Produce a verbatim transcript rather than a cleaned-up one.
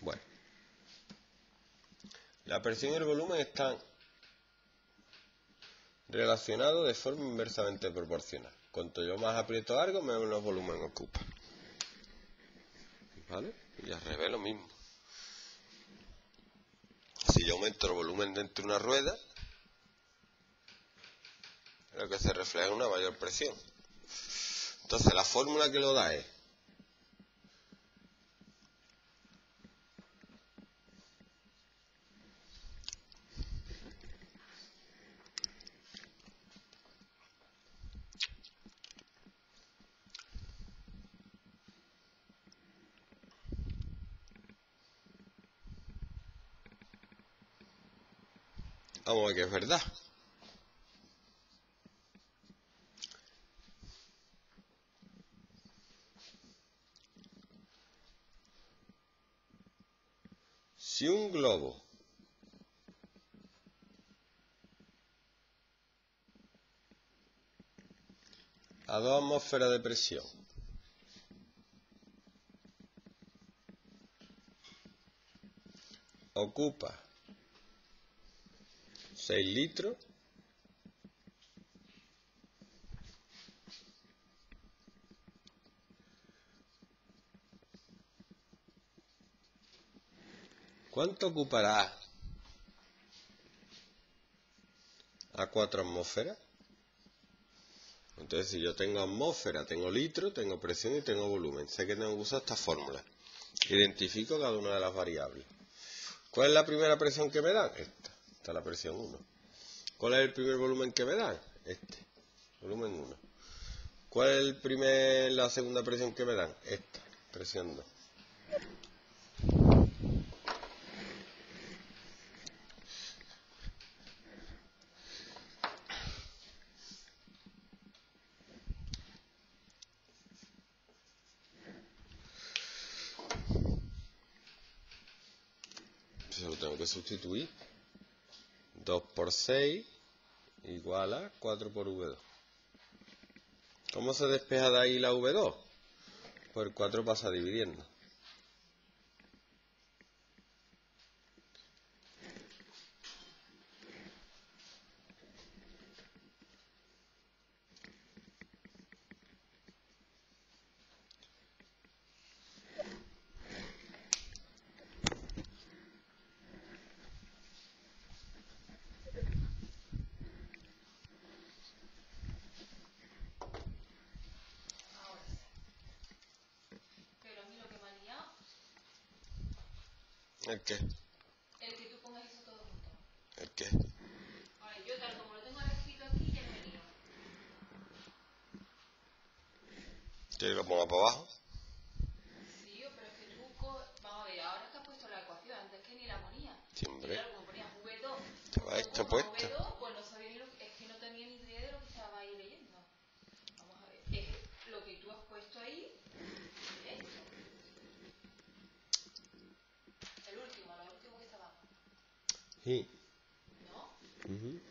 Bueno, la presión y el volumen están relacionados de forma inversamente proporcional. Cuanto yo más aprieto algo, menos volumen ocupa. ¿Vale? Y al revés lo mismo. Si yo aumento el volumen dentro de una rueda, lo que se refleja es una mayor presión. Entonces la fórmula que lo da es vamos a ver que es verdad. Si un globo a dos atmósferas de presión ocupa seis litros, ¿cuánto ocupará a cuatro atmósferas? Entonces, si yo tengo atmósfera, tengo litro, tengo presión y tengo volumen. Sé que tengo que usar esta fórmula. Identifico cada una de las variables. ¿Cuál es la primera presión que me dan? Esta. Esta es la presión uno. ¿Cuál es el primer volumen que me dan? Este. Volumen uno. ¿Cuál es el primer, la segunda presión que me dan? Esta. Presión dos. Eso lo tengo que sustituir. dos por seis igual a cuatro por V dos. ¿Cómo se despeja de ahí la V dos? Pues el cuatro pasa dividiendo. ¿El qué? El que tú pongas eso todo junto. ¿El qué? Ahora, yo tal como lo tengo escrito aquí, ya me lío. ¿Quieres que lo ponga para abajo? Sí, pero es que tú... Vamos a ver, ahora es que has puesto la ecuación, antes que ni la ponía. Siempre. Claro, como ponías V dos. Estaba esto puesto. V dos, pues no sabía ni lo que... Es que no tenía ni idea de lo que estaba ahí leyendo. Vamos a ver. Es que lo que tú has puesto ahí... Sí. ¿No? Uh-huh.